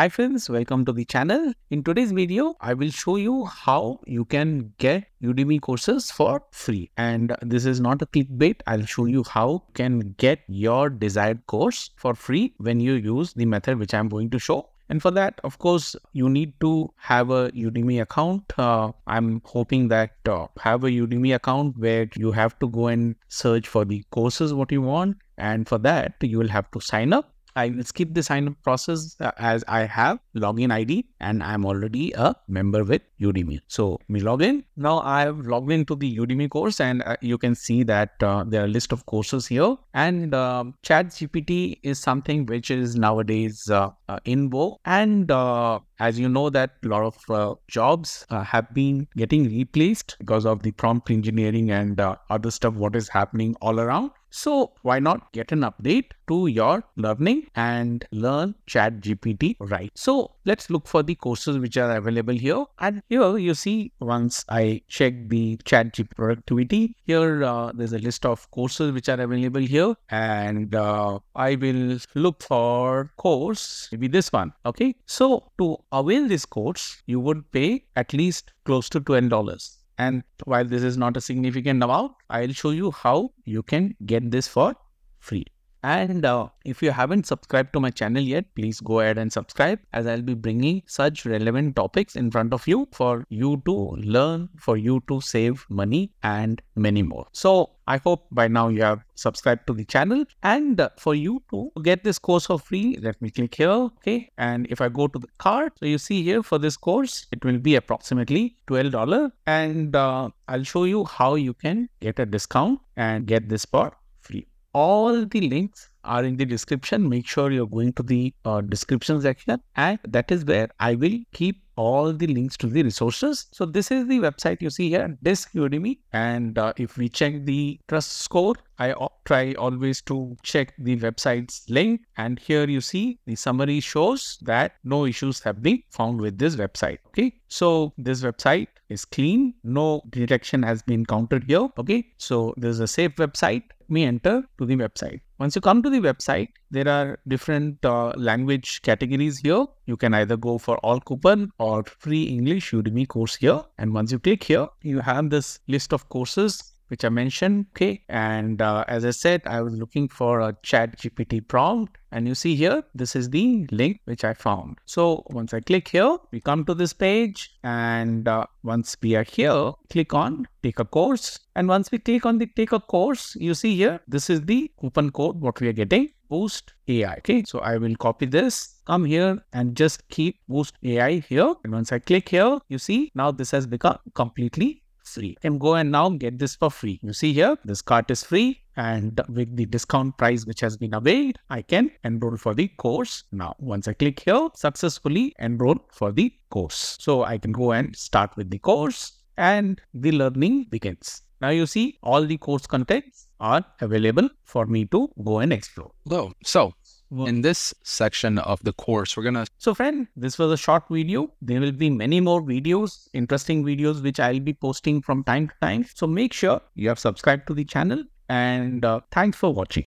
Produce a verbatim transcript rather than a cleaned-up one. Hi friends, welcome to the channel. In today's video, I will show you how you can get Udemy courses for free. And this is not a clickbait. I'll show you how you can get your desired course for free when you use the method which I'm going to show. And for that, of course, you need to have a Udemy account. Uh, I'm hoping that uh, have a Udemy account where you have to go and search for the courses what you want. And for that, you will have to sign up. I will skip the sign up process as I have login I D and I'm already a member with Udemy. So we log in. Now I have logged into the Udemy course and uh, you can see that uh, there are a list of courses here. And uh, ChatGPT is something which is nowadays uh, uh, in vogue. And uh, as you know that a lot of uh, jobs uh, have been getting replaced because of the prompt engineering and uh, other stuff what is happening all around. So why not get an update to your learning and learn ChatGPT right? So let's look for the courses which are available here. And here you see, once I check the ChatGPT productivity, here uh, there's a list of courses which are available here. And uh, I will look for course, maybe this one. Okay. So to avail this course, you would pay at least close to twelve dollars. And while this is not a significant amount, I'll show you how you can get this for free. And uh, if you haven't subscribed to my channel yet, please go ahead and subscribe, as I'll be bringing such relevant topics in front of you for you to learn, for you to save money and many more. So I hope by now you have subscribed to the channel. And uh, for you to get this course for free, let me click here. Okay. And if I go to the cart, so you see here for this course, it will be approximately twelve dollars. And uh, I'll show you how you can get a discount and get this for free. All the links are in the description. Make sure you're going to the uh, description section, and that is where I will keep all the links to the resources. So this is the website you see here, Discudemy. And uh, if we check the trust score, I try always to check the website's link. And here you see the summary shows that no issues have been found with this website. Okay. So this website is clean. No detection has been counted here. Okay. So there's a safe website. Let me enter to the website. Once you come to the website, there are different uh, language categories here. You can either go for all coupon or free English Udemy course here. And once you click here, you have this list of courses which I mentioned. Okay. And uh, as I said, I was looking for a ChatGPT prompt. And you see here, this is the link which I found. So once I click here, we come to this page. And uh, once we are here, click on take a course. And once we click on the take a course, you see here, this is the coupon code what we are getting, Boost A I. Okay. So I will copy this, come here and just keep Boost A I here. And once I click here, you see now this has become completely free. You can go and now get this for free. You see here, this cart is free, and with the discount price which has been availed, I can enroll for the course now. Once I click here, successfully enroll for the course. So I can go and start with the course and the learning begins. Now you see all the course contents are available for me to go and explore. Hello. So in this section of the course, we're going to... So friend, this was a short video. There will be many more videos, interesting videos, which I'll be posting from time to time. So make sure you have subscribed to the channel, and uh, thanks for watching.